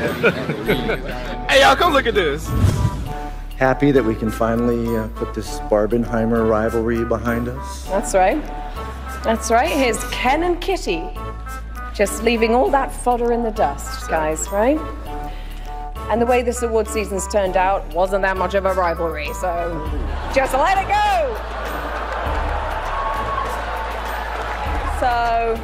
Hey, y'all, come look at this. Happy that we can finally put this Barbenheimer rivalry behind us. That's right. That's right. Here's Ken and Kitty. Just leaving all that fodder in the dust, guys, right? And the way this award season's turned out wasn't that much of a rivalry, so just let it go! So...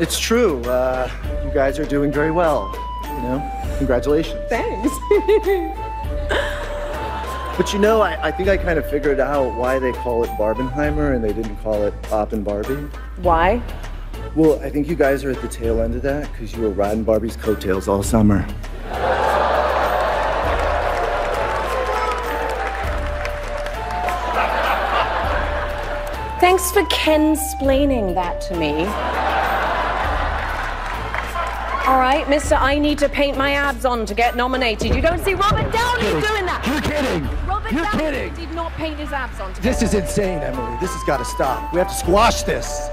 It's true. You guys are doing very well, you know? Congratulations. Thanks. But you know, I think I kind of figured out why they call it Barbenheimer and they didn't call it Oppenbarbie. Why? Well, I think you guys are at the tail end of that because you were riding Barbie's coattails all summer. Thanks for Ken-splaining that to me. All right, Mr. I need to paint my abs on to get nominated. You don't see Robert Downey doing that. You're kidding. Robert Downey did not paint his abs on to get nominated. This is insane, Emily. This has got to stop. We have to squash this.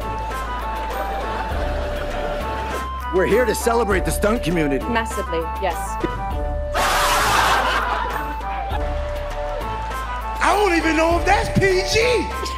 We're here to celebrate the stunt community. Massively, yes. I don't even know if that's PG.